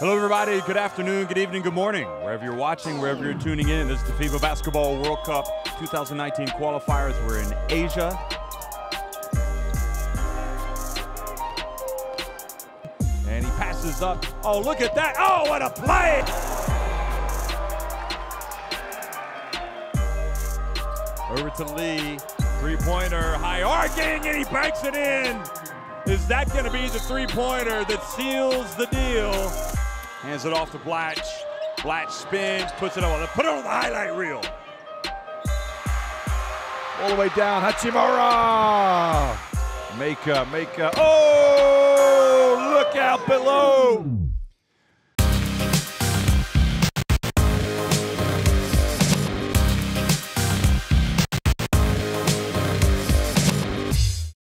Hello, everybody. Good afternoon, good evening, good morning. Wherever you're watching, wherever you're tuning in, this is the FIBA Basketball World Cup 2019 qualifiers. We're in Asia. And he passes up. Oh, look at that. Oh, what a play! Over to Lee. Three-pointer, high arcing, and he banks it in. Is that going to be the three-pointer that seals the deal? Hands it off to Blatch. Blatch spins, puts it on. Put it on the highlight reel. All the way down, Hachimura. Make, oh, look out below.